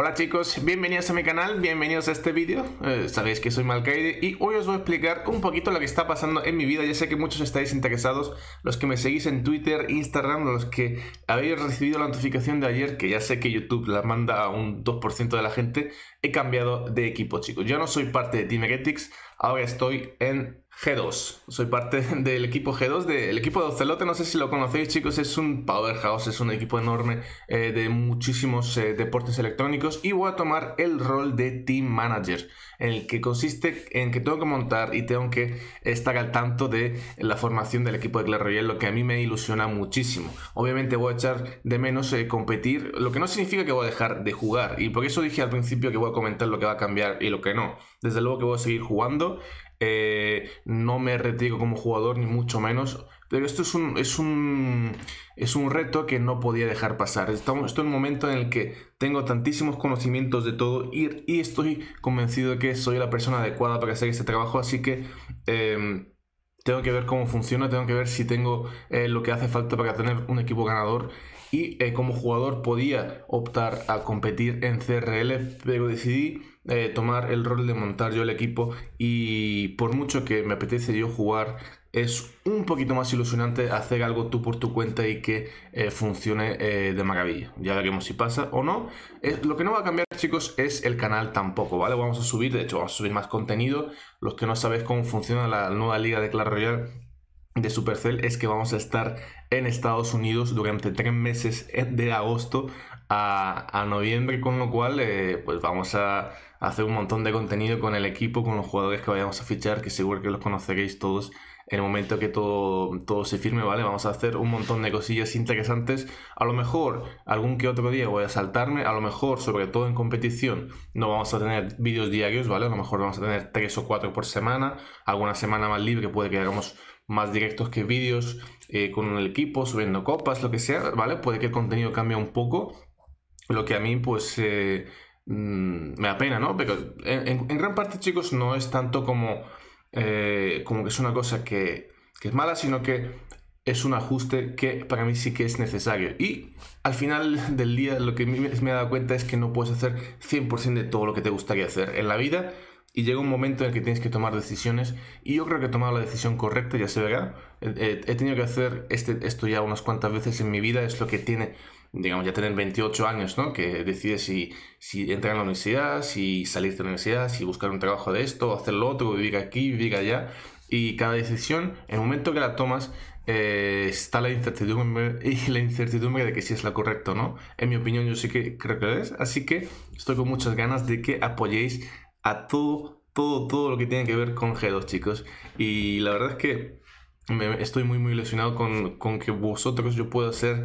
Hola chicos, bienvenidos a mi canal, bienvenidos a este vídeo. Sabéis que soy Malcaide y hoy os voy a explicar un poquito lo que está pasando en mi vida. Ya sé que muchos estáis interesados, los que me seguís en Twitter, Instagram, los que habéis recibido la notificación de ayer, que ya sé que YouTube la manda a un 2% de la gente. He cambiado de equipo, chicos. Yo no soy parte de Team Heretics, ahora estoy en G2. Soy parte del equipo G2, del equipo de Ocelote, no sé si lo conocéis chicos, es un powerhouse, es un equipo enorme de muchísimos deportes electrónicos, y voy a tomar el rol de Team Manager, en el que consiste en que tengo que montar y tengo que estar al tanto de la formación del equipo de Clash Royale, lo que a mí me ilusiona muchísimo. Obviamente voy a echar de menos competir, lo que no significa que voy a dejar de jugar, y por eso dije al principio que voy a comentar lo que va a cambiar y lo que no. Desde luego que voy a seguir jugando. No me retiro como jugador ni mucho menos, pero esto es un reto que no podía dejar pasar. Estoy en un momento en el que tengo tantísimos conocimientos de todo y estoy convencido de que soy la persona adecuada para hacer este trabajo, así que tengo que ver cómo funciona, tengo que ver si tengo lo que hace falta para tener un equipo ganador. Y como jugador podía optar a competir en CRL, pero decidí tomar el rol de montar yo el equipo, y por mucho que me apetece yo jugar, es un poquito más ilusionante hacer algo tú por tu cuenta y que funcione de maravilla. Ya veremos si pasa o no. Lo que no va a cambiar, chicos, es el canal tampoco, ¿vale? Vamos a subir, de hecho vamos a subir más contenido. Los que no sabéis cómo funciona la nueva liga de Clash Royale de Supercell es que vamos a estar en Estados Unidos durante 3 meses, de agosto a noviembre, con lo cual pues vamos a hacer un montón de contenido con el equipo, con los jugadores que vayamos a fichar, que seguro que los conoceréis todos en el momento que todo se firme, ¿vale? Vamos a hacer un montón de cosillas interesantes. A lo mejor algún que otro día voy a saltarme, a lo mejor, sobre todo en competición, no vamos a tener vídeos diarios, ¿vale? A lo mejor vamos a tener 3 o 4 por semana, alguna semana más libre que puede que hagamos más directos que vídeos con el equipo, subiendo copas, lo que sea, ¿vale? Puede que el contenido cambie un poco, lo que a mí pues me apena, ¿no? Pero en gran parte, chicos, no es tanto como que es una cosa que es mala, sino que es un ajuste que para mí sí que es necesario. Y al final del día lo que me he dado cuenta es que no puedes hacer 100% de todo lo que te gustaría hacer en la vida, y llega un momento en el que tienes que tomar decisiones, y yo creo que he tomado la decisión correcta, ya se verá. He tenido que hacer esto ya unas cuantas veces en mi vida, es lo que tiene, digamos, ya tener 28 años, ¿no? Que decides si entrar en la universidad, si salir de la universidad, si buscar un trabajo de esto, hacer lo otro, vivir aquí, vivir allá. Y cada decisión, en el momento que la tomas, está la incertidumbre, de que si es la correcta o no. En mi opinión, yo sí que creo que es, así que estoy con muchas ganas de que apoyéis a todo lo que tiene que ver con G2, chicos. Y la verdad es que estoy muy ilusionado con que vosotros yo pueda ser,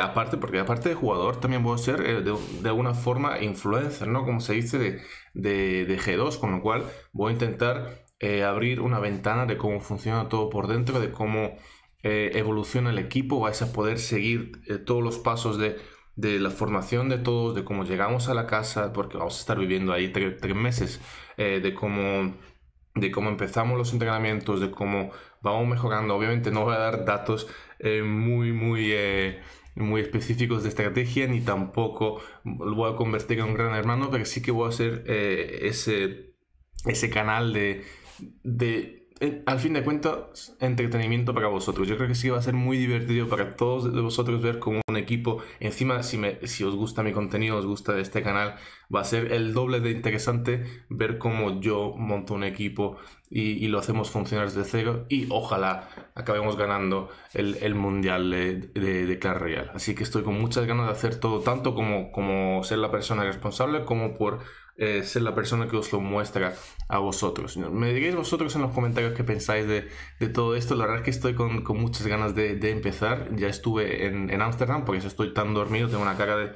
aparte, porque aparte de jugador, también puedo ser de alguna forma influencer, ¿no? Como se dice, de G2, con lo cual voy a intentar abrir una ventana de cómo funciona todo por dentro, de cómo evoluciona el equipo. Vais a poder seguir todos los pasos de la formación de todos, de cómo llegamos a la casa, porque vamos a estar viviendo ahí 3 meses, de cómo empezamos los entrenamientos, de cómo vamos mejorando. Obviamente no voy a dar datos muy específicos de estrategia, ni tampoco lo voy a convertir en un gran hermano, pero sí que voy a hacer ese canal de al fin de cuentas, entretenimiento para vosotros. Yo creo que sí va a ser muy divertido para todos vosotros ver como un equipo. Encima, si os gusta mi contenido, os gusta este canal, va a ser el doble de interesante ver cómo yo monto un equipo y lo hacemos funcionar desde cero, y ojalá acabemos ganando el mundial de Clash Royale. Así que estoy con muchas ganas de hacer todo, tanto como ser la persona responsable, como por ser la persona que os lo muestra a vosotros. Me diréis vosotros en los comentarios qué pensáis de todo esto. La verdad es que estoy con muchas ganas de empezar. Ya estuve en Ámsterdam, por eso estoy tan dormido, tengo una cara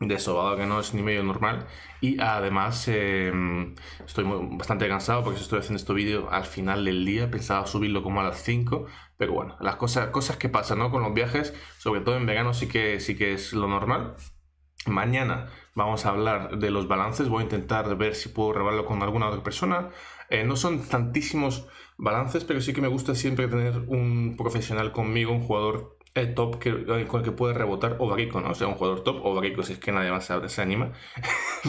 de sobado que no es ni medio normal, y además estoy bastante cansado, porque estoy haciendo este vídeo al final del día, pensaba subirlo como a las 5, pero bueno, las cosas que pasan, ¿no? Con los viajes, sobre todo en verano, sí que es lo normal. Mañana vamos a hablar de los balances, voy a intentar ver si puedo rebarlo con alguna otra persona. No son tantísimos balances, pero sí que me gusta siempre tener un profesional conmigo, un jugador top con el que puede rebotar o Variko, ¿no? O sea, un jugador top o Variko, si es que nadie más se anima,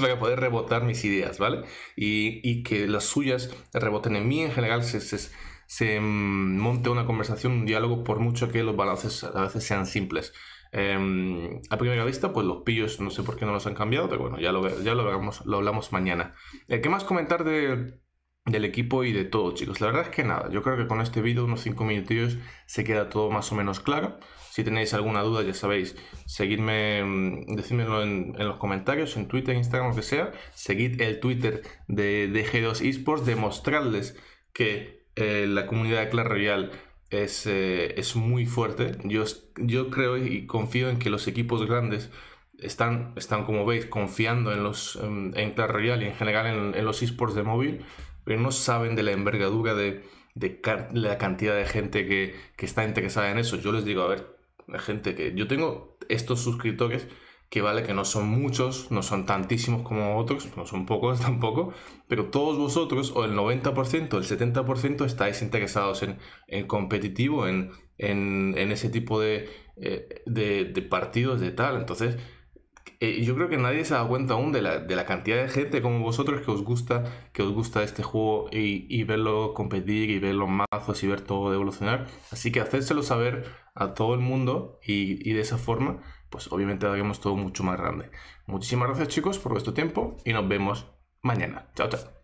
para poder rebotar mis ideas, ¿vale? Y que las suyas reboten en mí, en general se monte una conversación, un diálogo, por mucho que los balances a veces sean simples. A primera vista, pues los pillos no sé por qué no los han cambiado, pero bueno, ya lo hablamos mañana. ¿Qué más comentar del equipo y de todo, chicos? La verdad es que nada, yo creo que con este vídeo, unos 5 minutillos, se queda todo más o menos claro. Si tenéis alguna duda, ya sabéis, seguidme, decídmelo en los comentarios, en Twitter, Instagram, lo que sea. Seguid el Twitter de G2 Esports, demostrarles que la comunidad de Clash Royale es muy fuerte. Yo creo y confío en que los equipos grandes están como veis, confiando en Clash Royale y en general en los esports de móvil, pero no saben de la envergadura de la cantidad de gente que está interesada en eso. Yo les digo, a ver, la gente que yo tengo estos suscriptores, que vale que no son muchos, no son tantísimos como otros, no son pocos tampoco, pero todos vosotros, o el 90%, el 70% estáis interesados en competitivo, en ese tipo de partidos, de tal. Entonces, yo creo que nadie se da cuenta aún de la cantidad de gente como vosotros que os gusta este juego y verlo competir y ver los mazos y ver todo evolucionar. Así que hacérselo saber a todo el mundo y de esa forma, pues obviamente haremos todo mucho más grande. Muchísimas gracias, chicos, por vuestro tiempo y nos vemos mañana. Chao, chao.